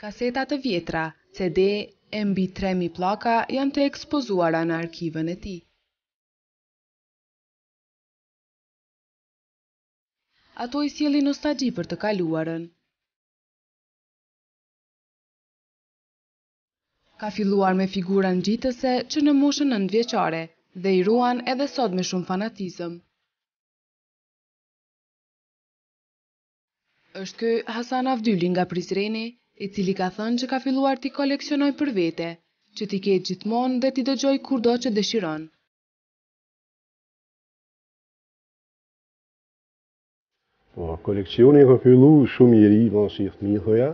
Kaseta të vjetra, CD e mbi 3000 pllaka janë të ekspozuara në arkivën e tij. Ato I sjellin nostalgji për të kaluarën. Ka filluar me figura ngjitëse që në moshën 9 vjeçare dhe I ruan edhe sot me shumë fanatizëm. Është ky Hasan Avdyli nga Prizreni, I cili ka thënë që ka filluar t'i koleksionoj për vete, që t'i ketë gjithmonë dhe t'i dëgjoj kurdo që dëshiron. Po, koleksioni ka fillu shumë I ri, si fëmijë thoja,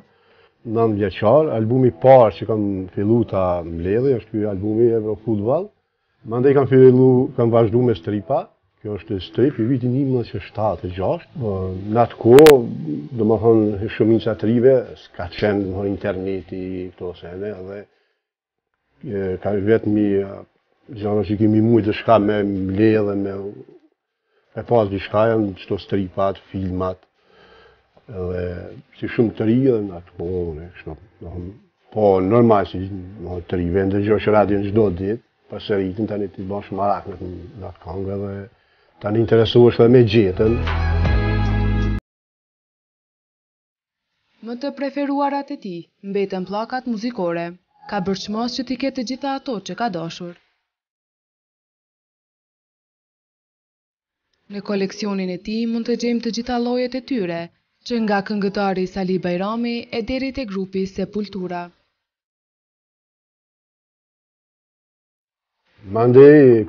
9 vjeçar, albumi parë që kam fillu ta mbledhë, është ky albumi Eurofutball. Mandej kam fillu, kam vazhdu me stripa, kjo është strip I vitin 1976. Në atë kohë, domethënë shumica e trive s'ka qenë domethënë interneti këto sene, dhe ka vetëm gjëra që kemi mujtë diçka me mbledhje me e pas diçka janë çto stripat, filmat. Dhe si shumë të ri edhe në atë kohë, kështu. Po normal si të ri vende dëgjosh radion çdo ditë, pasëritin tani ti bash marak në atë këngë dhe Tani interesuesh dhe me gjetën. Më të preferuarat e tij mbeten pllakat muzikore. Ka bërçmos që t'i ketë të gjitha ato që ka dashur. Në koleksionin e tij mund të gjejmë të gjitha llojet e tyre, që nga këngëtari Sali Bajrami e deri te grupi Sepultura. Mandej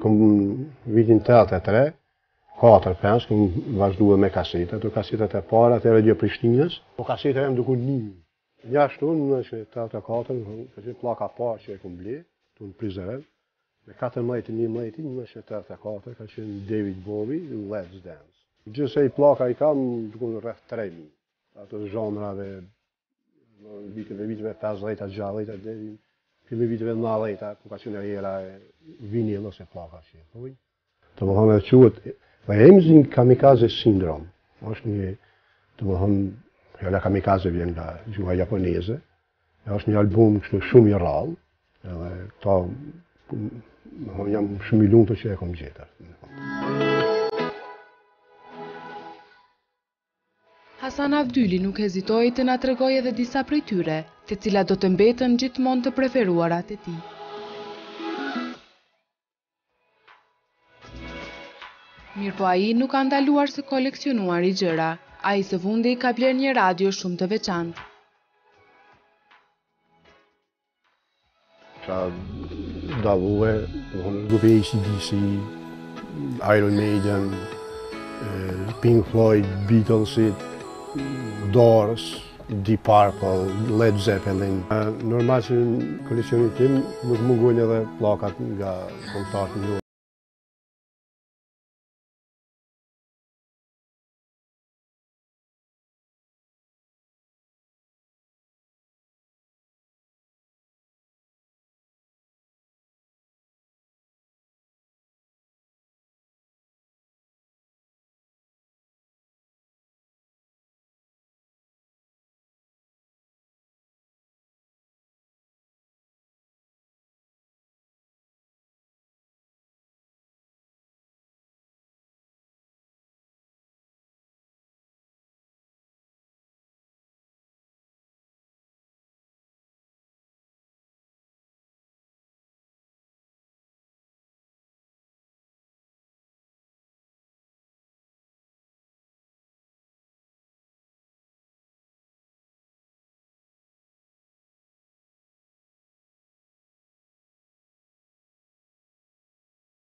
vitin 83 4-5, këmë vazhduhe me kasetet, o kasetet e parat e Radio Prishtinës, o kasetet e më duku një. Njashtu, në 1984, këtë plaka parë që e këmë ble, të në Prizren, me 14-11, në 1984, ka qenë David Bowie, Led Dance. Gjithse I plaka I kam, duku në rreth 3.000, ato zhanrave, viteve 50, 60, deri, këmi viteve 90, ku ka qenë era vinil ose plaka që e thuj. Të më thame dhe quët, Dhe jemi zi në Kamikaze Syndrome, është një, të më thonë, fjala kamikaze vjen nga gjuha japoneze, është një album kështu shumë I rrallë, edhe këta, jam shumë I lumtur që e kam gjetur. Hasan Avdyli nuk hezitoi të na tregojë edhe disa prej tyre, të cilat do të mbeten gjithmonë të preferuarat e tij. Mirpo ai nuk ka ndaluar së koleksionuari gjëra. Ai së fundi ka bler një radio shumë të veçantë. Ka dalue, grupi AC/DC, Iron Maiden, Pink Floyd, Beatles, Doors, Deep Purple, Led Zeppelin. Normal që në koleksionin tim nuk mungojnë edhe plakat nga kontaktin.